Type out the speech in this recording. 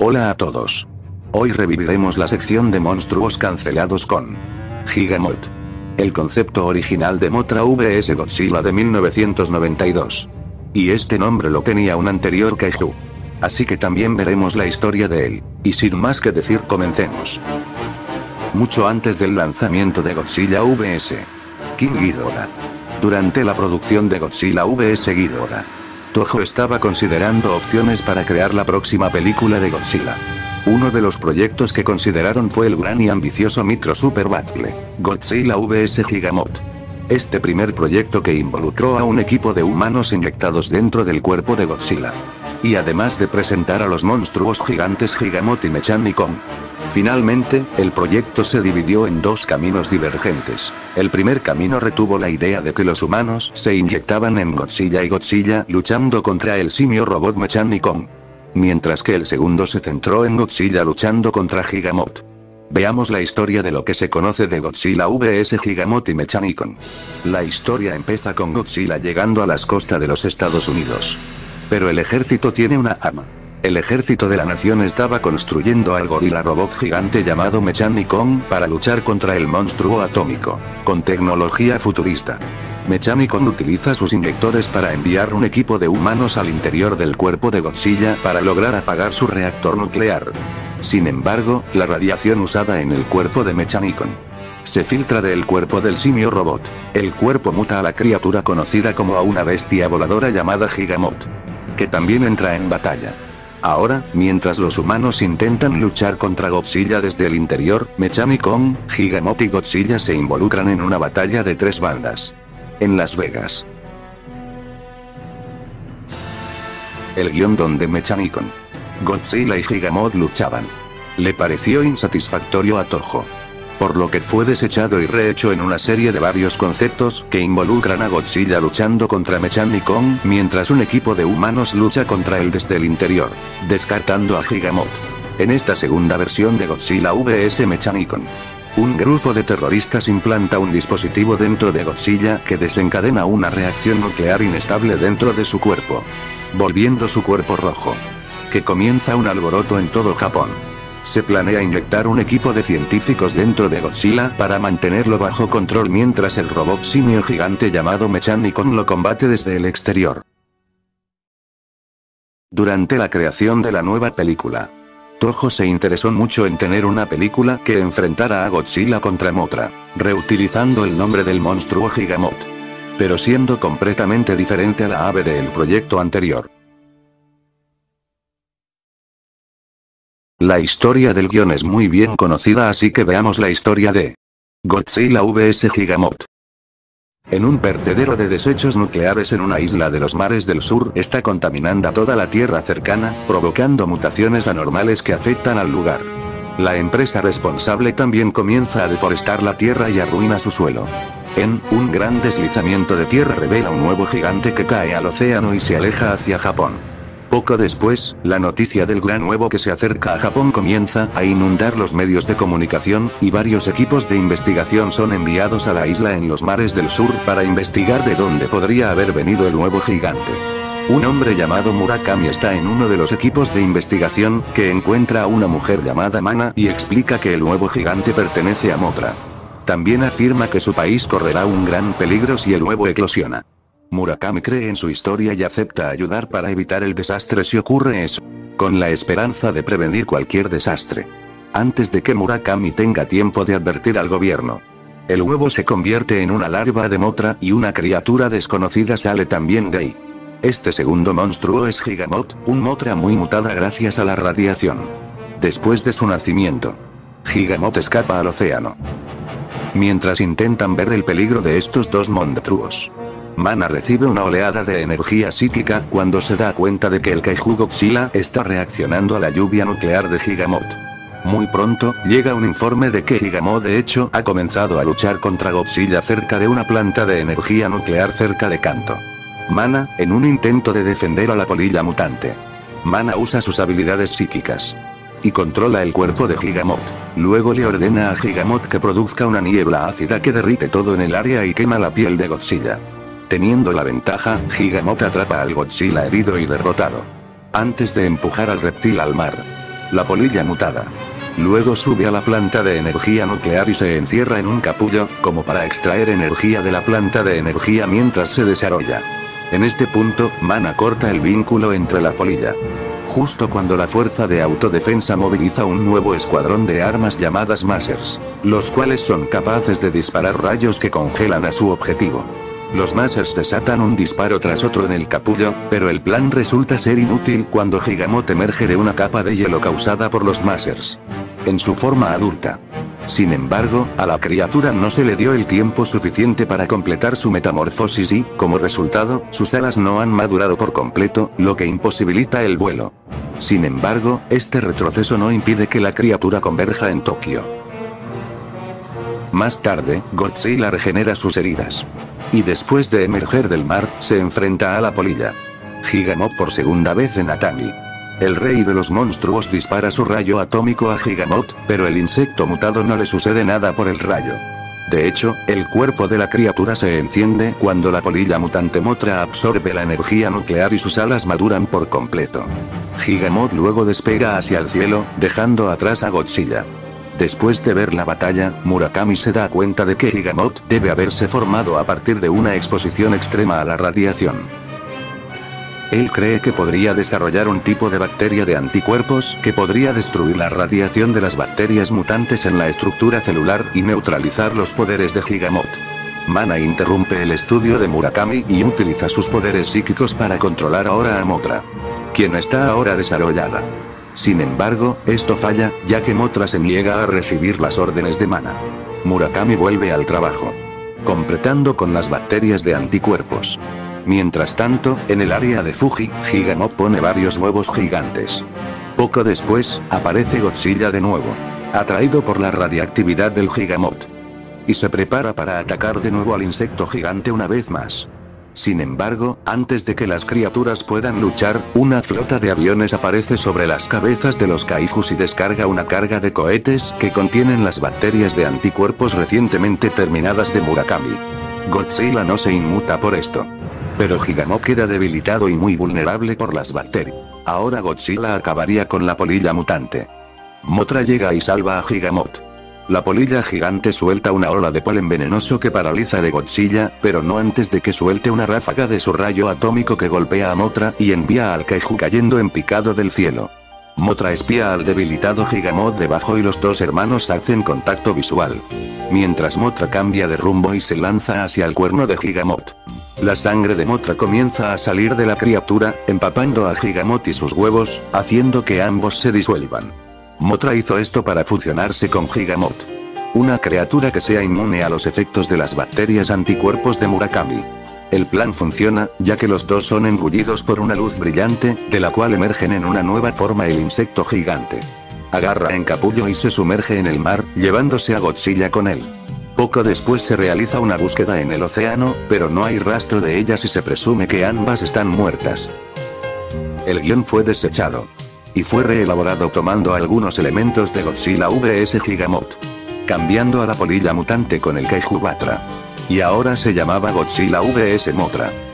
Hola a todos. Hoy reviviremos la sección de monstruos cancelados con Gigamoth. El concepto original de Mothra vs Godzilla de 1992. Y este nombre lo tenía un anterior kaiju. Así que también veremos la historia de él. Y sin más que decir, comencemos. Mucho antes del lanzamiento de Godzilla vs King Ghidorah. Durante la producción de Godzilla vs Ghidorah, Toho estaba considerando opciones para crear la próxima película de Godzilla. Uno de los proyectos que consideraron fue el gran y ambicioso Micro Super Battle, Godzilla vs Gigamoth. Este primer proyecto que involucró a un equipo de humanos inyectados dentro del cuerpo de Godzilla. Y además de presentar a los monstruos gigantes Gigamoth y Mechanikong. Finalmente, el proyecto se dividió en dos caminos divergentes. El primer camino retuvo la idea de que los humanos se inyectaban en Godzilla y Godzilla luchando contra el simio robot Mechanikong. Mientras que el segundo se centró en Godzilla luchando contra Gigamoth. Veamos la historia de lo que se conoce de Godzilla vs Gigamoth y Mechanikong. La historia empieza con Godzilla llegando a las costas de los Estados Unidos. Pero el ejército tiene una ama. El ejército de la nación estaba construyendo al gorila robot gigante llamado Mechanikong para luchar contra el monstruo atómico, con tecnología futurista. Mechanikong utiliza sus inyectores para enviar un equipo de humanos al interior del cuerpo de Godzilla para lograr apagar su reactor nuclear. Sin embargo, la radiación usada en el cuerpo de Mechanikong se filtra del cuerpo del simio robot. El cuerpo muta a la criatura conocida como a una bestia voladora llamada Gigamoth, que también entra en batalla. Ahora, mientras los humanos intentan luchar contra Godzilla desde el interior, Mechanikong, Gigamoth y Godzilla se involucran en una batalla de tres bandas. En Las Vegas. El guión donde Mechanikong, Godzilla y Gigamoth luchaban le pareció insatisfactorio a Toho, por lo que fue desechado y rehecho en una serie de varios conceptos que involucran a Godzilla luchando contra Mechanikong mientras un equipo de humanos lucha contra él desde el interior, descartando a Gigamoth. En esta segunda versión de Godzilla vs Mechanikong, un grupo de terroristas implanta un dispositivo dentro de Godzilla que desencadena una reacción nuclear inestable dentro de su cuerpo, volviendo su cuerpo rojo, que comienza un alboroto en todo Japón. Se planea inyectar un equipo de científicos dentro de Godzilla para mantenerlo bajo control mientras el robot simio gigante llamado Mechanikong lo combate desde el exterior. Durante la creación de la nueva película, Toho se interesó mucho en tener una película que enfrentara a Godzilla contra Mothra, reutilizando el nombre del monstruo Gigamoth, pero siendo completamente diferente a la ave del proyecto anterior. La historia del guión es muy bien conocida, así que veamos la historia de Godzilla vs Gigamoth. En un vertedero de desechos nucleares en una isla de los mares del sur está contaminando toda la tierra cercana, provocando mutaciones anormales que afectan al lugar. La empresa responsable también comienza a deforestar la tierra y arruina su suelo. En un gran deslizamiento de tierra revela un nuevo gigante que cae al océano y se aleja hacia Japón. Poco después, la noticia del gran nuevo que se acerca a Japón comienza a inundar los medios de comunicación, y varios equipos de investigación son enviados a la isla en los mares del sur para investigar de dónde podría haber venido el nuevo gigante. Un hombre llamado Murakami está en uno de los equipos de investigación, que encuentra a una mujer llamada Mana y explica que el nuevo gigante pertenece a Mothra. También afirma que su país correrá un gran peligro si el huevo eclosiona. Murakami cree en su historia y acepta ayudar para evitar el desastre si ocurre eso, con la esperanza de prevenir cualquier desastre. Antes de que Murakami tenga tiempo de advertir al gobierno, el huevo se convierte en una larva de Mothra y una criatura desconocida sale también de ahí. Este segundo monstruo es Gigamoth, un Mothra muy mutada gracias a la radiación. Después de su nacimiento, Gigamoth escapa al océano. Mientras intentan ver el peligro de estos dos monstruos, Mana recibe una oleada de energía psíquica cuando se da cuenta de que el kaiju Godzilla está reaccionando a la lluvia nuclear de Gigamoth. Muy pronto, llega un informe de que Gigamoth de hecho ha comenzado a luchar contra Godzilla cerca de una planta de energía nuclear cerca de Kanto. Mana, en un intento de defender a la polilla mutante. Mana usa sus habilidades psíquicas y controla el cuerpo de Gigamoth. Luego le ordena a Gigamoth que produzca una niebla ácida que derrite todo en el área y quema la piel de Godzilla. Teniendo la ventaja, Gigamoth atrapa al Godzilla herido y derrotado, antes de empujar al reptil al mar. la polilla mutada. Luego sube a la planta de energía nuclear y se encierra en un capullo, como para extraer energía de la planta de energía mientras se desarrolla. En este punto, Mana corta el vínculo entre la polilla. Justo cuando la fuerza de autodefensa moviliza un nuevo escuadrón de armas llamadas masers, los cuales son capaces de disparar rayos que congelan a su objetivo. Los masers desatan un disparo tras otro en el capullo, pero el plan resulta ser inútil cuando Gigamoth emerge de una capa de hielo causada por los masers en su forma adulta. Sin embargo, a la criatura no se le dio el tiempo suficiente para completar su metamorfosis y, como resultado, sus alas no han madurado por completo, lo que imposibilita el vuelo. Sin embargo, este retroceso no impide que la criatura converja en Tokio. Más tarde, Godzilla regenera sus heridas. Y después de emerger del mar, se enfrenta a la polilla. Gigamoth por segunda vez en Atami. El rey de los monstruos dispara su rayo atómico a Gigamoth, pero el insecto mutado no le sucede nada por el rayo. De hecho, el cuerpo de la criatura se enciende cuando la polilla mutante Mothra absorbe la energía nuclear y sus alas maduran por completo. Gigamoth luego despega hacia el cielo, dejando atrás a Godzilla. Después de ver la batalla, Murakami se da cuenta de que Gigamoth debe haberse formado a partir de una exposición extrema a la radiación. Él cree que podría desarrollar un tipo de bacteria de anticuerpos que podría destruir la radiación de las bacterias mutantes en la estructura celular y neutralizar los poderes de Gigamoth. Mana interrumpe el estudio de Murakami y utiliza sus poderes psíquicos para controlar ahora a Mothra, quien está ahora desarrollada. Sin embargo, esto falla, ya que Mothra se niega a recibir las órdenes de Mana. Murakami vuelve al trabajo, completando con las bacterias de anticuerpos. Mientras tanto, en el área de Fuji, Gigamoth pone varios huevos gigantes. Poco después, aparece Godzilla de nuevo, atraído por la radiactividad del Gigamoth, y se prepara para atacar de nuevo al insecto gigante una vez más. Sin embargo, antes de que las criaturas puedan luchar, una flota de aviones aparece sobre las cabezas de los kaijus y descarga una carga de cohetes que contienen las bacterias de anticuerpos recientemente terminadas de Murakami. Godzilla no se inmuta por esto, pero Gigamoth queda debilitado y muy vulnerable por las bacterias. Ahora Godzilla acabaría con la polilla mutante. Mothra llega y salva a Gigamoth. La polilla gigante suelta una ola de polen venenoso que paraliza de Godzilla, pero no antes de que suelte una ráfaga de su rayo atómico que golpea a Mothra y envía al kaiju cayendo en picado del cielo. Mothra espía al debilitado Gigamoth debajo y los dos hermanos hacen contacto visual. Mientras Mothra cambia de rumbo y se lanza hacia el cuerno de Gigamoth. La sangre de Mothra comienza a salir de la criatura, empapando a Gigamoth y sus huevos, haciendo que ambos se disuelvan. Mothra hizo esto para fusionarse con Gigamoth, una criatura que sea inmune a los efectos de las bacterias anticuerpos de Murakami. El plan funciona, ya que los dos son engullidos por una luz brillante, de la cual emergen en una nueva forma el insecto gigante. Agarra en capullo y se sumerge en el mar, llevándose a Godzilla con él. Poco después se realiza una búsqueda en el océano, pero no hay rastro de ellas y se presume que ambas están muertas. El guión fue desechado y fue reelaborado tomando algunos elementos de Godzilla vs Gigamoth, cambiando a la polilla mutante con el kaiju Mothra. Y ahora se llamaba Godzilla vs Mothra.